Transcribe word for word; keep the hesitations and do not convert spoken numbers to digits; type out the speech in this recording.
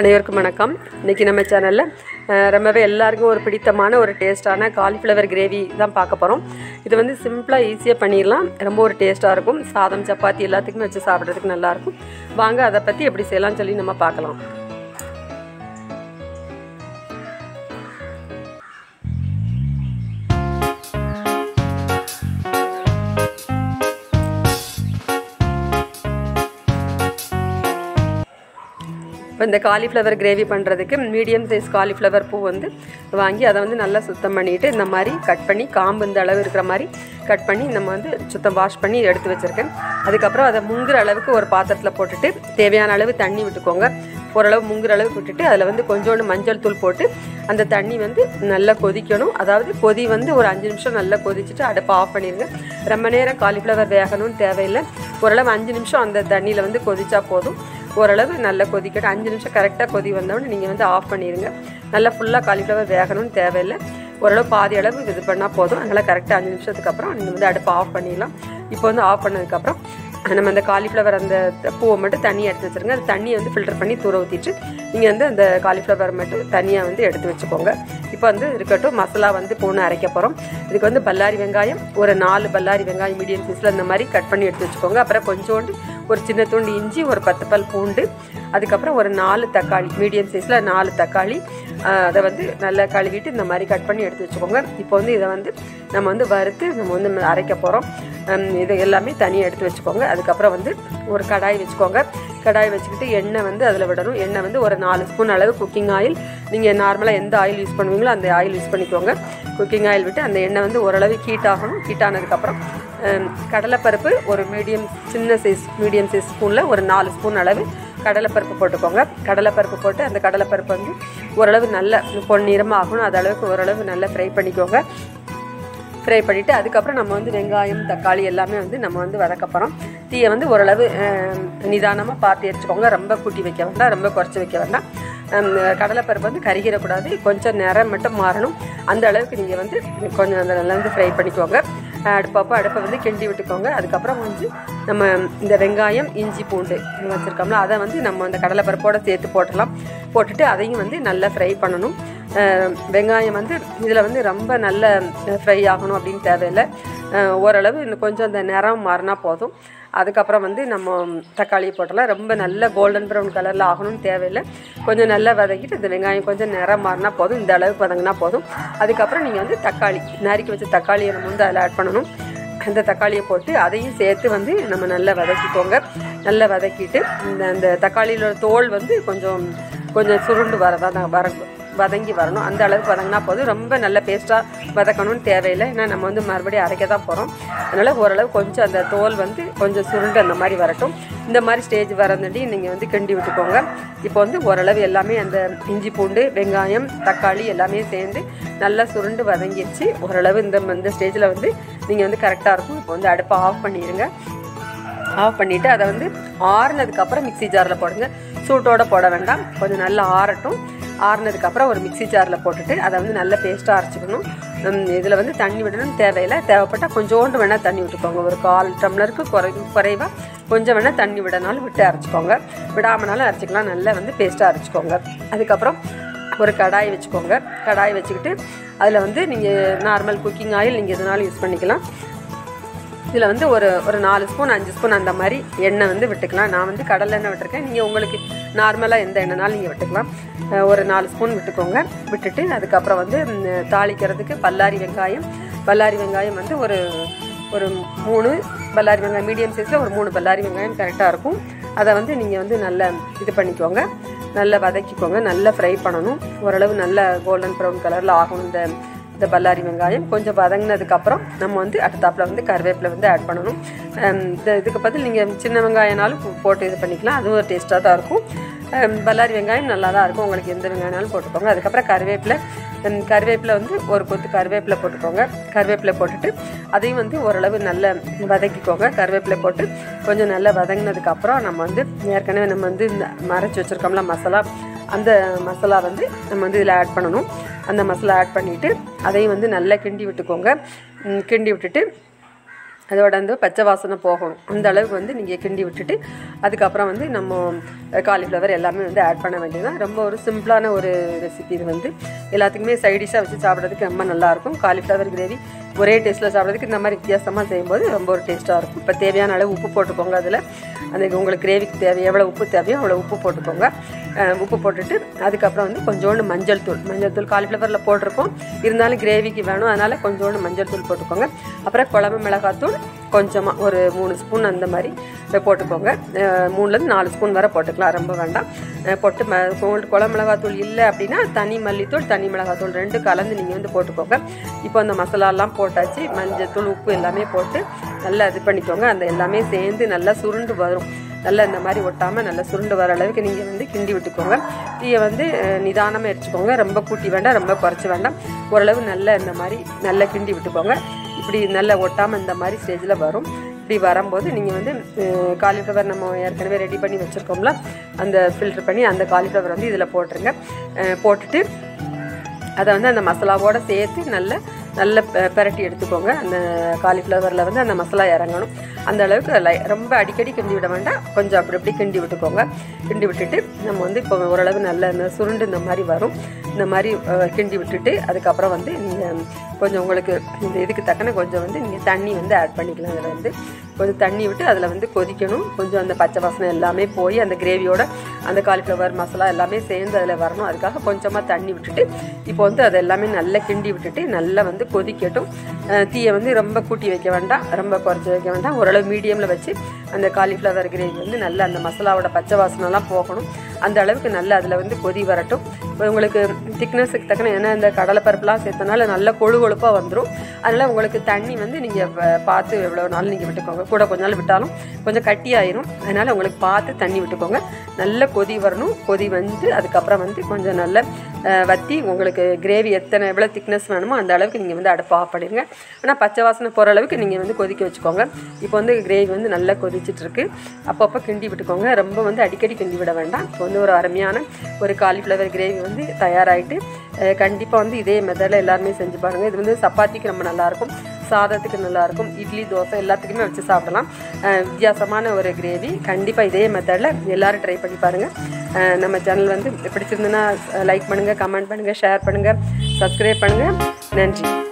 அனைவருக்கும் வணக்கம். இன்னைக்கு நம்ம சேனல்ல ரொம்பவே எல்லாருக்கும் ஒரு பிடித்தமான ஒரு டேஸ்டான காலிஃப்ளவர் கிரேவி தான் பார்க்க போறோம். இது வந்து சிம்பிளா ஈஸியா பண்ணிரலாம். ரொம்ப ஒரு டேஸ்டா இருக்கும். சாதம் சப்பாத்தி எல்லாத்துக்கும் வச்சு சாப்பிடுறதுக்கு நல்லா இருக்கும். வாங்க அத பத்தி எப்படி செய்யலாம் சொல்லி நம்ம பார்க்கலாம். இந்த காலிஃப்ளவர் கிரேவி பண்றதுக்கு மீடியம் சைஸ் காலிஃப்ளவர் பூ வந்து வாங்கி அதை வந்து நல்லா சுத்தம் பண்ணிட்டு இந்த மாதிரி கட் பண்ணி காம்பு இந்த அளவு இருக்கிற மாதிரி கட் பண்ணி நம்ம வந்து சுத்தம் வாஷ் பண்ணி எடுத்து வச்சிருக்கேன். அதுக்கு அப்புறம் அதை முங்குற அளவுக்கு ஒரு பாத்திரத்துல போட்டுட்டு தேவையான அளவு தண்ணி விட்டுக்கோங்க. ஓரளவு முங்குற அளவு விட்டுட்டு அதில் வந்து கொஞ்சோண்டு மஞ்சள் தூள் போட்டு அந்த தண்ணி வந்து நல்லா கொதிக்கணும். அதாவது கொதி வந்து ஒரு அஞ்சு நிமிஷம் நல்லா கொதிச்சுட்டு அடுப்பை ஆஃப் பண்ணிடுங்க. ரொம்ப நேரம் காலிஃப்ளவர் வேகணும்னு தேவையில்லை. ஓரளவு அஞ்சு நிமிஷம் அந்த தண்ணியில் வந்து கொதிச்சா போதும். ஓரளவு நல்லா கொதிக்கட்டும். அஞ்சு நிமிஷம் கரெக்டாக கொதி வந்தோடனே நீங்கள் வந்து ஆஃப் பண்ணிடுங்க. நல்லா ஃபுல்லாக காலிஃப்ளவர் வேகணும்னு தேவையில்லை. ஓரளவு பாதி அளவு இது பண்ணால் போதும். அதனால் கரெக்டாக அஞ்சு நிமிஷத்துக்கு அப்புறம் நீங்கள் வந்து அடுப்பை ஆஃப் பண்ணிடலாம். இப்போ வந்து ஆஃப் பண்ணதுக்கப்புறம் நம்ம அந்த காலிஃப்ளவர் அந்த பூவை மட்டும் தனியாக எடுத்து வச்சுருங்க. அது தண்ணியை வந்து ஃபில்டர் பண்ணி தூர ஊற்றிட்டு நீங்கள் வந்து அந்த காலிஃப்ளவர் மட்டும் தனியாக வந்து எடுத்து வச்சுக்கோங்க. இப்போ வந்து இருக்கட்டும் மசாலா வந்து பூனை அரைக்க போகிறோம். இதுக்கு வந்து பல்லாரி வெங்காயம் ஒரு நாலு பல்லாரி வெங்காயம் மீடியம் சைஸில் அந்த மாதிரி கட் பண்ணி எடுத்து வச்சுக்கோங்க. அப்புறம் கொஞ்சோண்டு ஒரு சின்ன துண்டு இஞ்சி, ஒரு பத்து பல் பூண்டு, அதுக்கப்புறம் ஒரு நாலு தக்காளி மீடியம் சைஸில் நாலு தக்காளி அதை வந்து நல்லா கழுவிட்டு இந்த மாதிரி கட் பண்ணி எடுத்து வச்சுக்கோங்க. இப்போ வந்து இதை வந்து நம்ம வந்து வறுத்து நம்ம வந்து அரைக்க போகிறோம். இது எல்லாமே தனியாக எடுத்து வச்சுக்கோங்க. அதுக்கப்புறம் வந்து ஒரு கடாய் வச்சுக்கோங்க. கடாய் வச்சுக்கிட்டு எண்ணெய் வந்து அதில் விடணும். எண்ணெய் வந்து ஒரு நாலு ஸ்பூன் அளவு குக்கிங் ஆயில், நீங்கள் நார்மலாக எந்த ஆயில் யூஸ் பண்ணுவீங்களோ அந்த ஆயில் யூஸ் பண்ணிக்கோங்க. குக்கிங் ஆயில் விட்டு அந்த எண்ணெய் வந்து ஓரளவு ஹீட் ஆகணும். ஹீட் ஆனதுக்கப்புறம் கடலைப்பருப்பு ஒரு மீடியம் சின்ன சைஸ் மீடியம் சைஸ் ஸ்பூனில் ஒரு நாலு ஸ்பூன் அளவு கடலைப்பருப்பு போட்டுக்கோங்க. கடலைப்பருப்பு போட்டு அந்த கடலைப்பருப்பு வந்து ஓரளவு நல்ல பொன்னிறமாக ஆகணும். அது அளவுக்கு ஓரளவு நல்லா ஃப்ரை பண்ணிக்கோங்க. ஃப்ரை பண்ணிவிட்டு அதுக்கப்புறம் நம்ம வந்து வெங்காயம் தக்காளி எல்லாமே வந்து நம்ம வந்து வதக்கப்புறம் தீயை வந்து ஓரளவு நிதானமாக பார்த்து எடுத்துக்கோங்க. ரொம்ப கூட்டி வைக்க வேண்டாம், ரொம்ப குறைச்சி வைக்க வேண்டாம். கடலைப்பருப்பு வந்து கருகிடக்கூடாது. கொஞ்சம் நேரம் மட்டும் மாறணும். அந்த அளவுக்கு நீங்கள் வந்து கொஞ்சம் அந்த நல்லா வந்து ஃப்ரை பண்ணிக்கோங்க. அடுப்பப்போ அடுப்பை வந்து கிண்டி விட்டுக்கோங்க. அதுக்கப்புறம் வந்து நம்ம இந்த வெங்காயம் இஞ்சி பூண்டு வச்சுருக்கோம்ல அதை வந்து நம்ம அந்த கடலைப்பருப்போடு சேர்த்து போட்டலாம். போட்டுட்டு அதையும் வந்து நல்லா ஃப்ரை பண்ணணும். வெங்காயம் வந்து இதில் வந்து ரொம்ப நல்ல ஃப்ரை ஆகணும் அப்படின்னு தேவையில்லை. ஓரளவு இன்னும் கொஞ்சம் அந்த நிறம் மாறினா போதும். அதுக்கப்புறம் வந்து நம்ம தக்காளியை போட்டலாம். ரொம்ப நல்ல கோல்டன் ப்ரௌன் கலரில் ஆகணும்னு தேவையில்லை. கொஞ்சம் நல்லா வதக்கிட்டு இந்த வெங்காயம் கொஞ்சம் நிறம் மாறினா போதும். இந்த அளவுக்கு வதங்கினா போதும். அதுக்கப்புறம் நீங்கள் வந்து தக்காளி நறுக்கி வச்ச தக்காளியை நம்ம வந்து அதில் ஆட் பண்ணணும். அந்த தக்காளியை போட்டு அதையும் சேர்த்து வந்து நம்ம நல்லா வதக்கிக்கோங்க. நல்லா வதக்கிட்டு இந்த அந்த தக்காளியோட தோல் வந்து கொஞ்சம் கொஞ்சம் சுருண்டு வரதான் வர வதங்கி வரணும். அந்த அளவுக்கு வதங்கினா போதும். ரொம்ப நல்ல பேஸ்ட்டாக வதக்கணும்னு தேவையில்லை. ஏன்னா நம்ம வந்து மறுபடியும் அரைக்க தான் போகிறோம். அதனால் ஓரளவு கொஞ்சம் அந்த தோல் வந்து கொஞ்சம் சுருண்டு அந்த மாதிரி வரட்டும். இந்த மாதிரி ஸ்டேஜ் வரந்துட்டி நீங்கள் வந்து கிண்டி விட்டுக்கோங்க. இப்போ வந்து ஓரளவு எல்லாமே அந்த இஞ்சி பூண்டு வெங்காயம் தக்காளி எல்லாமே சேர்ந்து நல்லா சுருண்டு வதங்கிடுச்சு. ஓரளவு இந்த இந்த ஸ்டேஜில் வந்து நீங்கள் வந்து கரெக்டாக இருக்கும். இப்போ வந்து அடுப்பை ஆஃப் பண்ணிடுங்க. ஆஃப் பண்ணிவிட்டு அதை வந்து ஆறுனதுக்கப்புறம் மிக்சி ஜாரில் போடுங்க. சூட்டோடு போட வேண்டாம். கொஞ்சம் நல்லா ஆறட்டும். ஆறுனதுக்கப்புறம் ஒரு மிக்சி ஜாரில் போட்டுட்டு அதை வந்து நல்ல பேஸ்ட்டாக அரைச்சிக்கணும். இதில் வந்து தண்ணி விடணும்னு தேவையில்லை. தேவைப்பட்டால் கொஞ்சோண்டு வேணால் தண்ணி விட்டுக்கோங்க. ஒரு கால் டம்ளருக்கு குறை குறைவாக கொஞ்சம் வேணால் தண்ணி விடனாலும் விட்டு அரைச்சிக்கோங்க. விடாமனாலும் அரைச்சிக்கலாம். நல்லா வந்து பேஸ்ட்டாக அரைச்சிக்கோங்க. அதுக்கப்புறம் ஒரு கடாய் வச்சுக்கோங்க. கடாய் வச்சுக்கிட்டு அதில் வந்து நீங்கள் நார்மல் குக்கிங் ஆயில் நீங்கள் எதுனாலும் யூஸ் பண்ணிக்கலாம். இதில் வந்து ஒரு ஒரு நாலு ஸ்பூன் அஞ்சு ஸ்பூன் அந்த மாதிரி எண்ணெய் வந்து விட்டுக்கலாம். நான் வந்து கடலை எண்ணெய் விட்டுருக்கேன். நீங்கள் உங்களுக்கு நார்மலாக எந்த எண்ணெய்னாலும் நீங்கள் விட்டுக்கலாம். ஒரு நாலு ஸ்பூன் விட்டுக்கோங்க. விட்டுட்டு அதுக்கப்புறம் வந்து தாளிக்கிறதுக்கு பல்லாரி வெங்காயம் பல்லாரி வெங்காயம் வந்து ஒரு ஒரு மூணு பல்லாரி வெங்காயம் மீடியம் சைஸில் ஒரு மூணு பல்லாரி வெங்காயம் கரெக்டாக இருக்கும். அதை வந்து நீங்கள் வந்து நல்லா இது பண்ணிக்கோங்க. நல்லா வதக்கிக்கோங்க. நல்லா ஃப்ரை பண்ணணும். ஓரளவு நல்ல கோல்டன் ப்ரௌன் கலரில் ஆகும் இந்த இந்த பல்லாரி வெங்காயம். கொஞ்சம் வதங்கினதுக்கப்புறம் நம்ம வந்து அடுத்தாப்பில் வந்து கருவேப்பிலை வந்து ஆட் பண்ணணும். இந்த இதுக்கு பதில் நீங்கள் சின்ன வெங்காயம்னாலும் போட்டு இது பண்ணிக்கலாம். அதுவும் ஒரு டேஸ்ட்டாக தான் இருக்கும். பல்லாரி வெங்காயம் நல்லா தான் இருக்கும். உங்களுக்கு எந்த வெங்காயம்னாலும் போட்டுக்கோங்க. அதுக்கப்புறம் கருவேப்பிலை கருவேப்பிலை வந்து ஒரு கொத்து கருவேப்பிலை போட்டுக்கோங்க. கருவேப்பிலை போட்டுட்டு அதையும் வந்து ஓரளவு நல்லா வதக்கிக்கோங்க. கருவேப்பிலை போட்டு கொஞ்சம் நல்லா வதங்கினதுக்கப்புறம் நம்ம வந்து ஏற்கனவே நம்ம வந்து இந்த அரைச்சி வச்சுருக்கோம்ல மசாலா, அந்த மசாலா வந்து நம்ம வந்து இதில் ஆட் பண்ணணும். அந்த மசாலா ஆட் பண்ணிவிட்டு அதையும் வந்து நல்லா கிண்டி விட்டுக்கோங்க. கிண்டி விட்டுட்டு அதோட அந்த பச்சை வாசனை போகணும் அந்த அளவுக்கு வந்து நீங்க கிண்டி விட்டுட்டு அதுக்கு அப்புறம் வந்து நம்ம காலிஃப்ளவர் எல்லாமே வந்து ஆட் பண்ண வேண்டியதுதான் ரொம்ப ஒரு சிம்பிளான ஒரு ரெசிபி இது வந்து எல்லாத்துக்குமே சைடு டிஷ்ஷா வச்சு சாப்பிடுறதுக்கு ரொம்ப நல்லா இருக்கும் காலிஃப்ளவர் கிரேவி ஒரே டேஸ்ட்ல சாப்பிடுறதுக்கு இந்த மாதிரி வித்தியாசமா செய்யும்போது ரொம்ப ஒரு டேஸ்டா இருக்கும் இப்ப தேவையான அளவு உப்பு போட்டுக்கோங்க அதுல அந்த உங்களுக்கு கிரேவிக்கு தேவை எவ்வளவு உப்பு தேவையோ அவ்வளவு உப்பு போட்டுக்கோங்க உப்பு போட்டுட்டு அதுக்கு அப்புறம் வந்து கொஞ்சோண்டு மஞ்சள் தூள் மஞ்சள் தூள் காலிஃப்ளவர்ல போட்டுறோம் இருந்தாலும் கிரேவிக்கு வேணும் அதனால கொஞ்சோண்டு மஞ்சள் தூள் போட்டுக்கோங்க அப்புறம் குழம்பு மிளகாய் தூள் கொஞ்சமா ஒரு மூணு ஸ்பூன் அந்த மாதிரி போட்டுக்கோங்க மூணுல இருந்து நாலு ஸ்பூன் வரை போட்டுக்கலாம் ரொம்ப வேண்டாம் போட்டு குழம்பு மிளகாய் தூள் இல்லை அப்படின்னா தனி மல்லித்தூள் தனி மிளகாய் தூள் ரெண்டு கலந்து நீங்கள் வந்து போட்டுக்கோங்க இப்போ அந்த மசாலாலாம் போட்டாச்சு மஞ்சள் தூள் உப்பு எல்லாமே போட்டு நல்லா இது பண்ணிக்கோங்க அந்த எல்லாமே சேர்ந்து நல்லா சுருண்டு வரும் நல்லா இந்த மாதிரி ஒட்டாமல் நல்லா சுருண்டு வர அளவுக்கு நீங்கள் வந்து கிண்டி விட்டுக்கோங்க தீயை வந்து நிதானமாக எரிச்சுக்கோங்க ரொம்ப கூட்டி வேண்டாம் ரொம்ப குறைச்சி வேண்டாம் ஓரளவு நல்லா இந்த மாதிரி நல்லா கிண்டி விட்டுக்கோங்க இப்படி நல்லா ஒட்டாமல் இந்த மாதிரி ஸ்டேஜில் வரும் இப்படி வரும்போது நீங்கள் வந்து காலிஃப்ளவர் நம்ம ஏற்கனவே ரெடி பண்ணி வச்சுருக்கோம்ல அந்த ஃபில்ட்ரு பண்ணி அந்த காலிஃப்ளவர் வந்து இதில் போட்டுருங்க போட்டுட்டு அதை வந்து அந்த மசாலாவோடு சேர்த்து நல்லா நல்ல பரட்டி எடுத்துக்கோங்க அந்த காலிஃப்ளவரில் வந்து அந்த மசாலா இறங்கணும் அந்த அளவுக்கு ரொம்ப அடிக்கடி கிண்டி விட வேண்டாம் கொஞ்சம் அப்படி இப்படி கிண்டி விட்டுக்கோங்க கிண்டி விட்டுட்டு நம்ம வந்து இப்போ ஓரளவு நல்ல இந்த சுருண்டு இந்த மாதிரி வரும் இந்த மாதிரி கிண்டி விட்டுட்டு அதுக்கப்புறம் வந்து நீங்கள் கொஞ்சம் உங்களுக்கு இந்த இதுக்கு தக்கன கொஞ்சம் வந்து நீங்கள் தண்ணி வந்து ஆட் பண்ணிக்கலாம் அதில் வந்து கொஞ்சம் தண்ணி விட்டு அதில் வந்து கொதிக்கணும் கொஞ்சம் அந்த பச்சை வாசனை எல்லாமே போய் அந்த கிரேவியோட அந்த காலிஃப்ளவர் மசாலா எல்லாமே சேர்ந்து அதில் வரணும் அதுக்காக கொஞ்சமாக தண்ணி விட்டுட்டு இப்போ வந்து அது எல்லாமே நல்லா கிண்டி விட்டுட்டு நல்லா வந்து கொதிக்கட்டும் தீயை வந்து ரொம்ப கூட்டி வைக்க வேண்டாம் ரொம்ப குறைச்சி வைக்க வேண்டாம் ஓரளவு மீடியமில் வச்சு அந்த காலிஃப்ளவர் கிரேவி வந்து நல்லா அந்த மசாலாவோட பச்சை வாசனைலாம் போகணும் அந்த அளவுக்கு நல்லா அதில் வந்து கொதி வரட்டும் உங்களுக்கு திக்னஸுக்கு தக்கன ஏன்னா இந்த கடலைப்பருப்புலாம் சேர்த்தனால நல்லா கொழு கொழுப்பாக வந்துடும் அதனால் உங்களுக்கு தண்ணி வந்து நீங்கள் பார்த்து எவ்வளோ நாள் நீங்கள் விட்டுக்கோங்க கூட கொஞ்ச நாள் விட்டாலும் கொஞ்சம் கட்டியாயிரும் அதனால் உங்களுக்கு பார்த்து தண்ணி விட்டுக்கோங்க நல்ல கொதி வரணும் கொதி வந்து அதுக்கப்புறம் வந்து கொஞ்சம் நல்ல வற்றி உங்களுக்கு கிரேவி எத்தனை எவ்வளோ திக்னஸ் வேணுமோ அந்த அளவுக்கு நீங்கள் வந்து அடுப்பு ஆஃப் பண்ணிடுங்க ஆனால் பச்சை வாசனை போகிற அளவுக்கு நீங்கள் வந்து கொதிக்க வச்சுக்கோங்க இப்போ வந்து கிரேவி வந்து நல்லா கொதிச்சிட்ருக்கு அப்பப்போ கிண்டி விட்டுக்கோங்க ரொம்ப வந்து அடிக்கடி கிண்டி விட வேண்டாம் இப்போ வந்து ஒரு அருமையான ஒரு காலிஃப்ளவர் கிரேவி வந்து தயாராகிட்டு கண்டிப்பாக வந்து இதே மெத்தடில் எல்லாருமே செஞ்சு பாருங்கள் இது வந்து சப்பாத்திக்கு ரொம்ப நல்லாயிருக்கும் சாதத்துக்கு நல்லாயிருக்கும் இட்லி தோசை எல்லாத்துக்குமே வச்சு சாப்பிடலாம் வித்தியாசமான ஒரு கிரேவி கண்டிப்பாக இதே மெத்தடில் எல்லோரும் ட்ரை பண்ணி பாருங்கள் நம்ம சேனல் வந்து பிடிச்சிருந்துன்னா லைக் பண்ணுங்கள் கமெண்ட் பண்ணுங்கள் ஷேர் பண்ணுங்கள் சப்ஸ்கிரைப் பண்ணுங்கள் நன்றி.